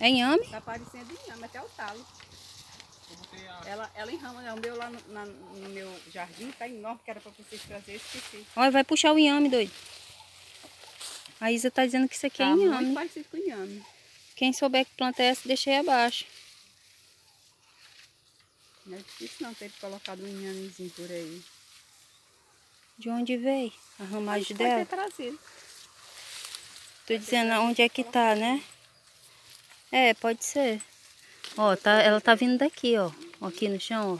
É inhame? Tá parecendo inhame, até o talo. Ela enrama, né? O meu lá no meu jardim tá enorme, que era pra vocês trazer, eu esqueci. Olha, vai puxar o inhame, doido. A Isa tá dizendo que isso aqui é inhame. Muito parecido com inhame. Quem souber que planta é essa, deixa aí abaixo. Não é difícil não ter colocado um inhamezinho por aí. De onde veio a ramagem dela? Pode ter trazido. Tô dizendo onde é que tá, né? É, pode ser. Ó, tá, ela tá vindo daqui, ó. Aqui no chão, ó.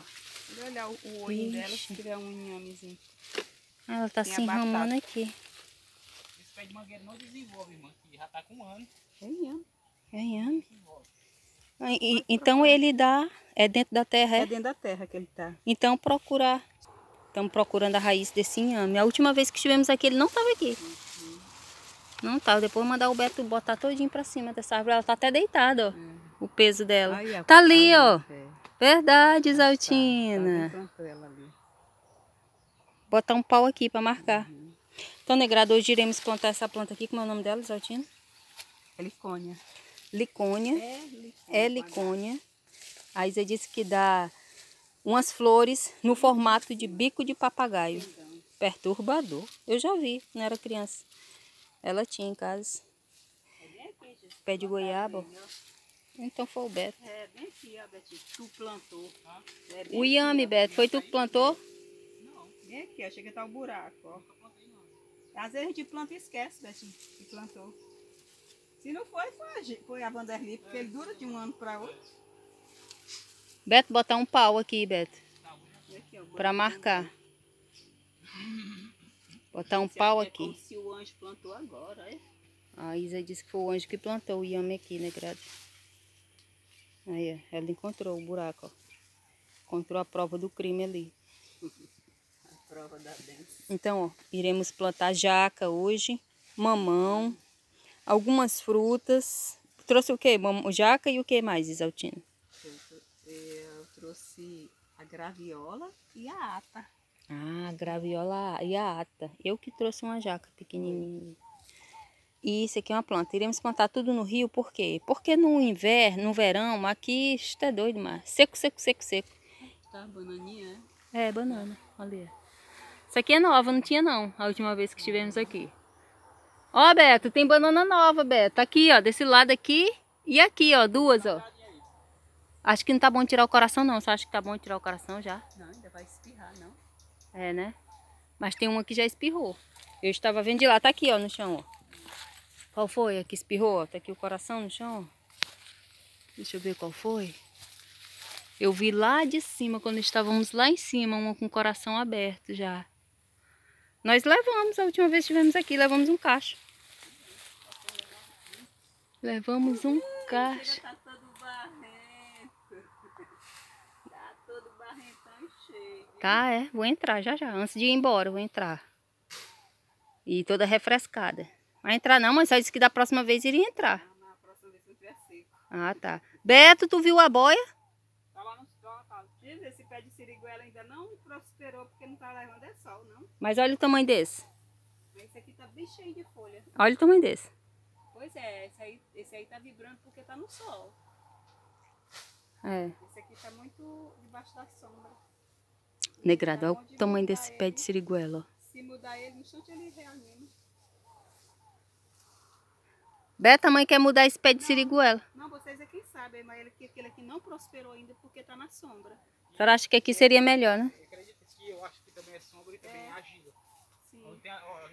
Vou olhar o olho dela, se tiver um inhamezinho. Ela tá se enramando aqui. Esse pé de mangueira não desenvolve, irmã. Já tá com um ano. É inhame. É inhame. Então ele dá... É dentro da terra, é? É dentro da terra que ele tá. Então procurar... Estamos procurando a raiz desse inhame. A última vez que estivemos aqui, ele não estava aqui. Uhum. Não estava. Depois mandar o Beto botar todinho para cima dessa árvore. Ela está até deitada, ó. Uhum. O peso dela. Aí, tá ali, ó. É. Verdade, Isaltina. Tá ali. Botar um pau aqui para marcar. Uhum. Então, negrado, hoje iremos plantar essa planta aqui. Como é o nome dela, Isaltina? Helicônia. Helicônia. É Helicônia. A Isa disse que dá... umas flores no formato de bico de papagaio. Perturbador. Eu já vi, quando era criança. Ela tinha em casa. Pé de goiaba. Então foi o Beto. É, bem aqui, ó, Beto. Tu plantou. O inhame, Beto. Foi tu que plantou? Não. Bem aqui, ó. Chega a estar o buraco, ó. Às vezes a gente planta e esquece, Beto, que plantou. Se não foi, foi a Vanderlei, porque ele dura de um ano para outro. Beto, botar um pau aqui, Beto, para marcar. Botar um pau aqui. É como se o anjo plantou agora, é? A Isa disse que foi o anjo que plantou o inhame aqui, né, Grada? Aí, ó, ela encontrou o buraco, ó. Encontrou a prova do crime ali. A prova da bênção. Então, ó, iremos plantar jaca hoje, mamão, algumas frutas. Trouxe o quê? Jaca e o que mais, Isaltina? Eu trouxe a graviola e a ata. Ah, a graviola e a ata. Eu que trouxe uma jaca pequenininha. E isso aqui é uma planta. Iremos plantar tudo no rio, por quê? Porque no inverno, no verão, aqui está doido, mas seco, seco, seco, seco. Tá, bananinha, é? É, banana. Olha. Isso aqui é nova, não tinha não, a última vez que estivemos aqui. Ó, Beto, tem banana nova, Beto. Aqui, ó, desse lado aqui e aqui, ó, duas, ó. Acho que não tá bom tirar o coração, não. Você acha que tá bom tirar o coração já? Não, ainda vai espirrar, não. É, né? Mas tem uma que já espirrou. Eu estava vendo de lá. Tá aqui, ó, no chão, ó. Qual foi? A que espirrou, ó. Tá aqui o coração no chão, ó. Deixa eu ver qual foi. Eu vi lá de cima, quando estávamos lá em cima, uma com o coração aberto já. Nós levamos, a última vez que estivemos aqui, levamos um cacho. Levamos um cacho. Tá, é. Vou entrar já já. Antes de ir embora, eu vou entrar. E toda refrescada. Vai entrar não, mas só disse que da próxima vez iria entrar. Não, na próxima vez não tiver seco. Ah, tá. Beto, tu viu a boia? Tá lá no sol, tá. Esse pé de siriguela ainda não prosperou porque não tá levando é sol, não. Mas olha o tamanho desse. Esse aqui tá bem cheio de folha. Olha o tamanho desse. Pois é, esse aí tá vibrando porque tá no sol. É. Esse aqui tá muito debaixo da sombra. Negrado, olha o tamanho desse pé de siriguela. Se mudar ele, no instante ele reanima. Beta, a mãe quer mudar esse pé de siriguela. Não, vocês é quem sabe, mas aquele aqui não prosperou ainda porque está na sombra. A senhora acha que aqui seria melhor, né? Eu acredito que eu acho que também é sombra e também é agiga. Sim. Olha,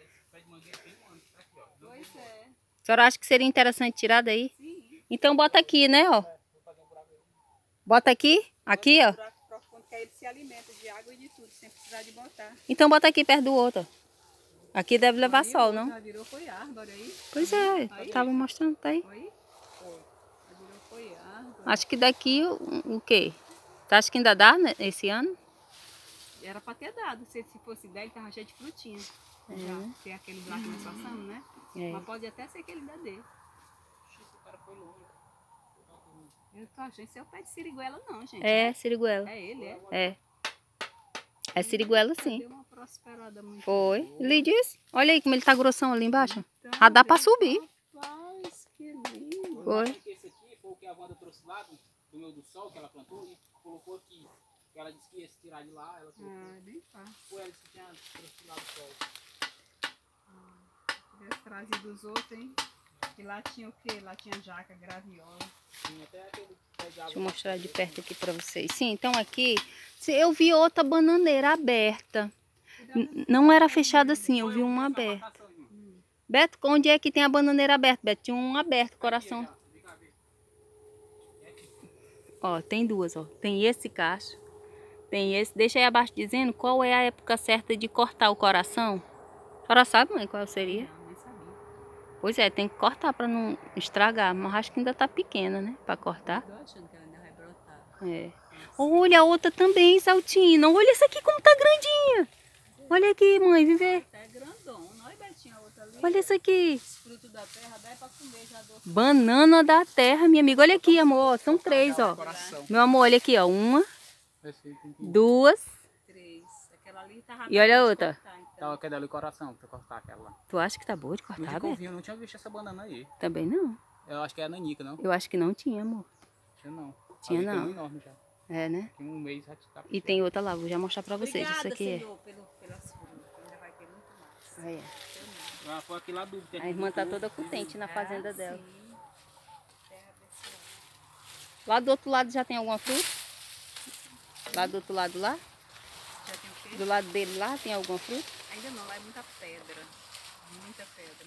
esse pé de mangueira tem um ano, tá aqui, ó. Pois é. A senhora acha que seria interessante tirar daí? Sim. Então bota aqui, né, ó. Bota aqui, aqui, ó. Ele se alimenta de água e de tudo, sem precisar de botar. Então bota aqui perto do outro. Aqui deve levar aí, sol, não? Já virou foi árvore aí. Pois é, aí, tava mostrando, tá aí. Foi? Foi. Já virou foi árvore. Acho que daqui o quê? Tá, acho que ainda dá, né, esse ano? Era pra ter dado, se fosse 10, tava cheio de frutinha. É. Já tem aqueles lá que nós passamos, né? É. Mas pode até ser que ele ainda dê. O cara foi longe. Eu tô achando que é o pé de siriguela não, gente. É, siriguela. É ele, é? É. É siriguela, sim. Deu uma prosperada muito. Foi. Ele disse. Olha aí como ele tá grossão ali embaixo. Então, ah, dá pra subir. Rapaz, que lindo. Foi. Esse aqui foi o que moda trouxe lá do meu do sol que ela plantou e colocou aqui. Ela disse que ia se tirar de lá, ela colocou. Ah, bem fácil. Ou ela disse que tinha trouxe lá do sol. Tivesse trazido os outros, hein? E lá tinha o quê? Lá tinha jaca, graviola. Sim, até aquele... Deixa eu mostrar de perto aqui para vocês. Sim, então aqui eu vi outra bananeira aberta. Não era fechada assim, eu vi uma aberta. Beto, onde é que tem a bananeira aberta? Beto, tinha um aberto, coração. Ó, tem duas, ó. Tem esse cacho, tem esse. Deixa aí abaixo dizendo qual é a época certa de cortar o coração. A senhora sabe, mãe, qual seria? Pois é, tem que cortar para não estragar. Mas acho que ainda tá pequena, né? Para cortar. Eu tô achando que ela ainda vai brotar. É. Olha a outra também, Zaltina. Olha essa aqui como tá grandinha. Olha aqui, mãe, vem ver. Tá grandona. Olha, Betinha, a outra ali. Olha isso aqui. Fruto da terra, dá para comer já doce. Banana da terra, minha amiga. Olha aqui, amor. São três, ó. Meu amor, olha aqui, ó. Uma, duas, três. Aquela ali tá rápida. E olha a outra. Então eu quero ali o coração pra cortar aquela lá. Tu acha que tá boa de cortar, Beto? Eu não tinha visto essa banana aí. Também não. Eu acho que é a nanica, não? Eu acho que não tinha, amor. Tinha não. Tinha não. Tem um enorme já. É, né? Tem um mês já que tá. E tem outra lá, vou já mostrar pra vocês. Obrigada, isso aqui Senhor, pelas frutas. Ainda vai ter muito mais. Aí é. Ela foi aqui lá do... A irmã tá toda contente na fazenda dela. Sim. Terra abençoada. Lá do outro lado já tem alguma fruta? Lá do outro lado lá? Já tem o quê? Do lado dele lá tem alguma fruta? Ainda não, lá é muita pedra,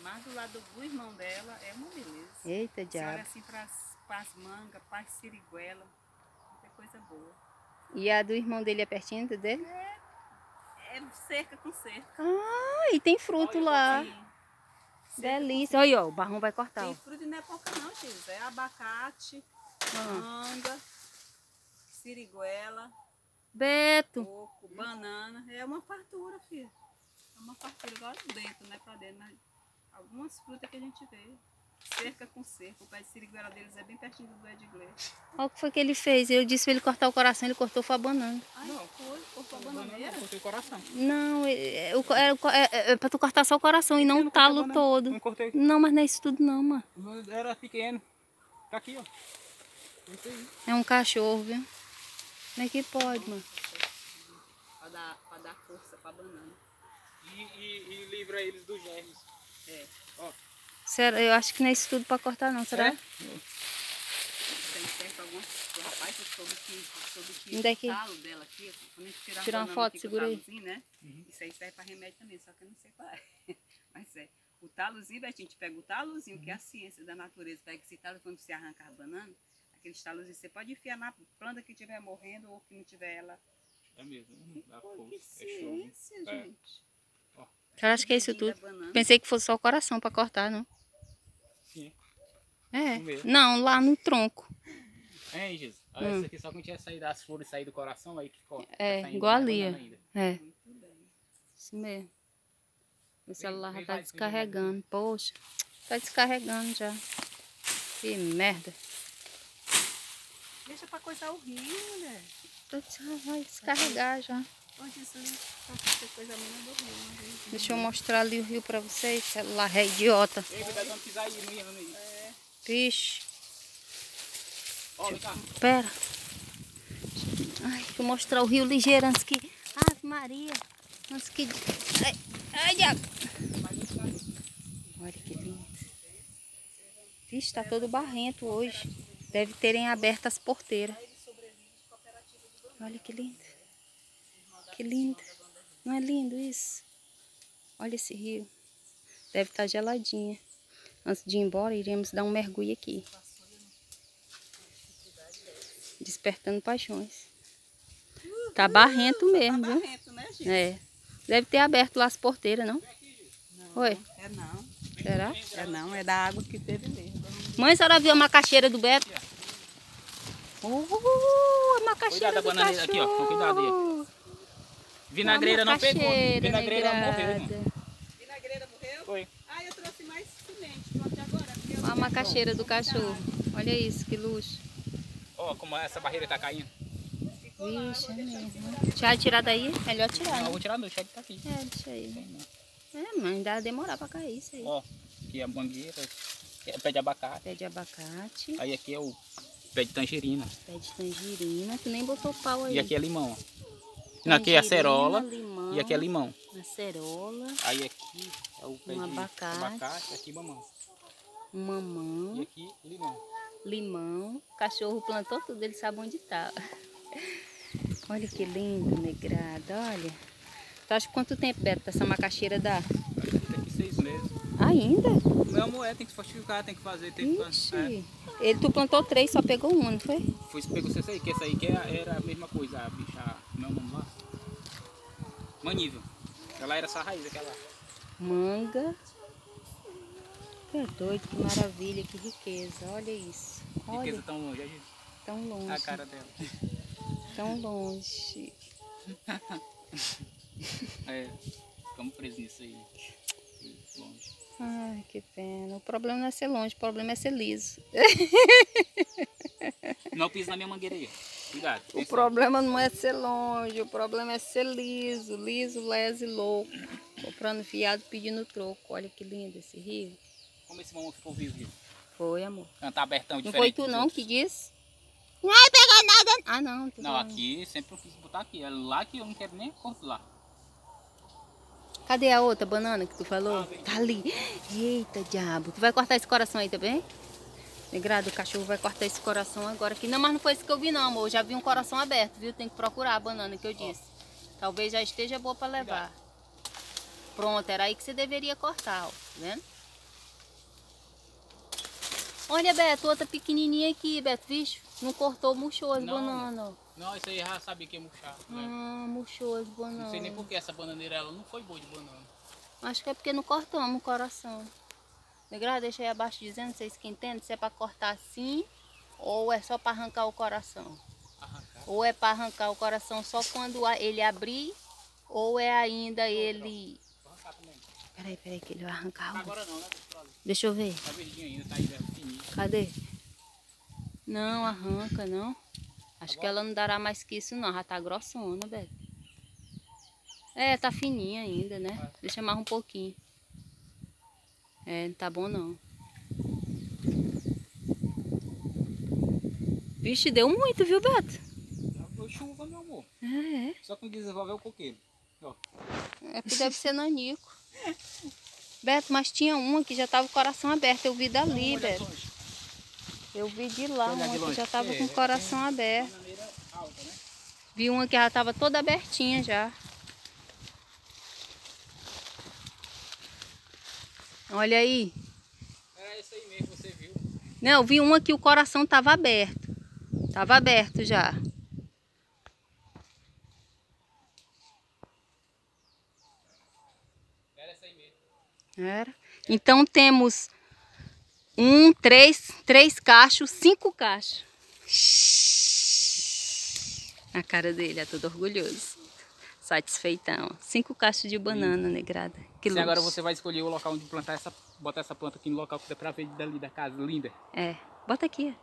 mas do lado do irmão dela é uma beleza. Eita, diabo. Olha assim para as mangas, para as siriguelas, muita coisa boa. E a do irmão dele é pertinho dele? É cerca com cerca. Ah, e tem fruto olha, lá. Delícia. Olha, ó, o barrão vai cortar. Tem fruto não é pouca não, gente. É abacate, manga, siriguela, Beto, coco, banana. É uma fartura, filha. Uma partilha lá dentro, né? Pra dentro, mas algumas frutas que a gente vê, cerca com cerca. O pé de siriguela deles é bem pertinho do pé de inglês. Olha o que foi que ele fez. Eu disse pra ele cortar o coração, ele cortou foi a banana. Ai, não, foi? Cortou a bananeira? Não, cortei o coração. Não, é pra tu cortar só o coração e não o talo todo. Não cortei. Não, mas não é isso tudo não, mano. Era pequeno. Tá aqui, ó. É um cachorro, viu? Como é que pode, mano? Pra dar força pra banana. E livra eles dos germes. É. Ó. Será? Eu acho que não é isso tudo para cortar não, será? É? Tem certo alguma coisa, rapaz, sobre que o talo dela aqui, quando a gente tirar uma foto, segura aí. Né? Uhum. Isso aí serve para remédio também, só que eu não sei qual é. Mas é. O talozinho, Betinho, a gente pega o talozinho, uhum. Que é a ciência da natureza, pega esse talo quando você arranca a banana, aqueles talozinhos você pode enfiar na planta que estiver morrendo ou que não tiver ela. É mesmo, dá força. Que ciência, é show, gente. É. Eu acho que é isso tudo. Pensei que fosse só o coração para cortar, não? Sim. É. Não, lá no tronco. É, Jesus. Olha, isso aqui só quando tinha saído das flores, sair do coração, aí que corta. É, tá igual ali. É. Muito bem. Isso mesmo. Meu celular já tá descarregando. Bem. Poxa, tá descarregando já. Que merda. Deixa pra coisar o rio, mulher. Vai descarregar já. Deixa eu mostrar ali o rio pra vocês. Celular é idiota. Vixe. Pera. Ai, deixa eu mostrar o rio ligeiro antes que... Ave Maria. Antes que... Ai, ai, diabo. Olha que lindo. Vixe, tá todo barrento hoje. Deve terem aberto as porteiras. Olha que lindo. Que lindo. Não é lindo isso? Olha esse rio. Deve estar geladinha. Antes de ir embora, iremos dar um mergulho aqui. Despertando paixões. Tá barrento mesmo, viu? Tá barrento, né, gente? É. Deve ter aberto lá as porteiras, não? Não. Oi? É não. Será? É não, é da água que teve mesmo. Mãe, a senhora viu a macaxeira do Beto? A macaxeira do cachorro. Aqui, ó. Cuidado aí. Vinagreira não pegou. Vinagreira morreu. Mano. Vinagreira morreu? Foi. Ah, eu trouxe mais semente. Pronto, agora. Olha a macaxeira do cachorro. Olha isso, que luxo. Ó, como essa barreira tá caindo. Vixe, é mesmo. Deixa eu tirar daí? Melhor tirar. Não, né? Eu vou tirar não, deixa ele tá aqui. É, deixa aí. É, mãe, dá demorar pra cair isso aí. Ó, aqui é a mangueira. Pé de abacate. Pé de abacate. Aí aqui é o Pé de tangerina. Pé de tangerina, tu nem botou pau aí. E aqui é limão. Tangerina, aqui é acerola. Limão, e aqui é limão. Acerola. Aí aqui é o pé de abacate. Abacate, aqui mamão. Mamão. E aqui limão. Limão. O cachorro plantou tudo, ele sabe onde tá. Olha que lindo, negrado, olha. Tu acha que quanto tempo, Beto, essa macaxeira dá? Tem que 6 meses. Ainda? Não, é, tem que fortificar, tem que fazer, tem Ixi. Que plantar. É. Tu plantou 3, só pegou 1, não foi? Foi, pegou essa aí, que essa aí que era a mesma coisa, a bicha, não, vamos lá. Manível. Ela era essa raiz, aquela. Manga. Que doido, que maravilha, que riqueza, olha isso. Olha. Riqueza tão longe, olha isso. Tão longe. A cara dela. Tão longe. É, ficamos presos nisso aí. Longe. Ai, que pena. O problema não é ser longe, o problema é ser liso. Não pisa na minha mangueira aí. Cuidado. O problema não é ser longe, o problema é ser liso. Liso, leso e louco. Comprando fiado, pedindo troco. Olha que lindo esse rio. Como esse mamão ficou vivo? Foi, amor. Cantar abertão diferente. Não foi tu não que disse? Não vai pegar nada. Ah, não. Não, aqui sempre eu quis botar aqui. É lá que eu não quero nem cortar lá. Cadê a outra banana que tu falou? Ah, tá ali. Eita, diabo. Tu vai cortar esse coração aí também? Negrado, o cachorro vai cortar esse coração agora aqui. Não, mas não foi isso que eu vi não, amor. Eu já vi um coração aberto, viu? Tem que procurar a banana que eu disse. Oh. Talvez já esteja boa pra levar. Obrigado. Pronto, era aí que você deveria cortar, ó. Tá vendo? Olha, Beto, outra pequenininha aqui, Beto, bicho. Não cortou, murchou as bananas. Não, isso aí já sabia que ia murchar. Né? Ah, murchou as bananas. Não sei nem porque essa bananeira ela não foi boa de banana. Acho que é porque não cortamos o coração. Negrado, deixa aí abaixo dizendo, vocês que entendem, se é para cortar assim ou é só para arrancar o coração. Arrancar. Ou é para arrancar o coração só quando ele abrir ou é ainda ele... Vou arrancar também. Peraí, que ele vai arrancar. Agora não, né? Deixa eu ver. Tá verdinho ainda, tá aí, fininho. Cadê? Não, arranca não. Acho que ela não dará mais que isso não, já tá grossona, Beto. É, tá fininha ainda, né? É. Deixa mais um pouquinho. É, não tá bom não. Vixe, deu muito, viu, Beto? Deu chuva, meu amor. É. Só que desenvolveu o coqueiro. Ó. É que deve ser nanico. Beto, mas tinha uma que já tava o coração aberto, eu vi dali, não, Beto. Longe. Eu vi de lá uma que já tava com o coração aberto. Alta, né? Vi uma que já tava toda abertinha já. Olha aí. Era essa aí mesmo que você viu. Não, eu vi uma que o coração tava aberto. Tava aberto já. Era essa aí mesmo. Era. Então temos... 3 cachos, 5 cachos. A cara dele é todo orgulhoso. Satisfeitão. 5 cachos de banana, negrada. Que lindo. Agora você vai escolher o local onde plantar essa. Botar essa planta aqui no local que dá pra ver dali da casa, linda. É. Bota aqui.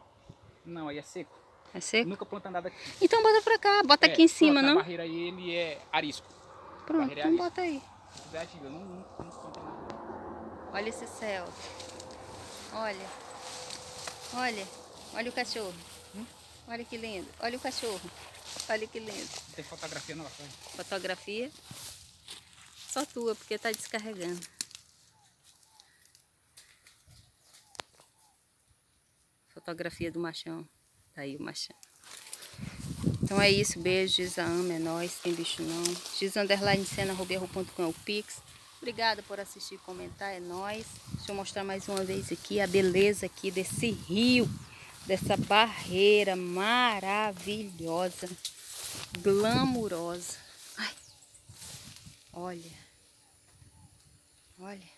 Não, aí é seco. É seco? Nunca planta nada aqui. Então bota pra cá, bota aqui em cima, não? A barreira aí, ele é arisco. Pronto, então bota aí. Não planta nada. Olha esse céu. Olha, olha, olha o cachorro. Olha que lindo. Olha o cachorro. Olha que lindo. Tem fotografia na frente. Fotografia? Só tua, porque tá descarregando. Fotografia do machão. Tá aí o machão. Então é isso. Beijo, Giza ama, é nóis. Tem bicho não. giza_cena@yahoo.com é o Pix. Obrigada por assistir e comentar, é nóis. Deixa eu mostrar mais uma vez aqui a beleza aqui desse rio, dessa barreira maravilhosa, glamurosa. Ai, olha, olha,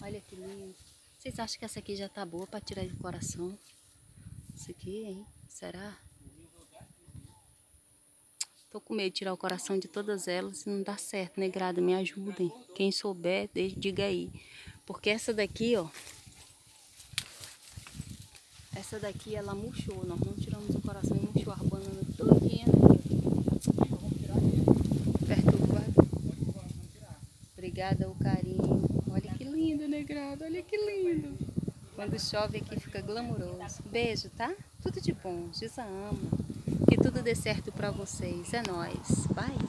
olha que lindo. Vocês acham que essa aqui já tá boa para tirar de coração? Isso aqui, hein? Será? Tô com medo de tirar o coração de todas elas e não dá certo, negrada, me ajudem. Quem souber, diga aí. Porque essa daqui, ó. Essa daqui, ela murchou. Nós não tiramos o coração e murchou a banana todinha. Perturbado. Obrigada o carinho. Olha que lindo, negrada, olha que lindo. Quando chove aqui fica. fica glamouroso. Beijo, tá? Tudo de bom. Gisa ama. Que tudo dê certo pra vocês. É nóis. Bye.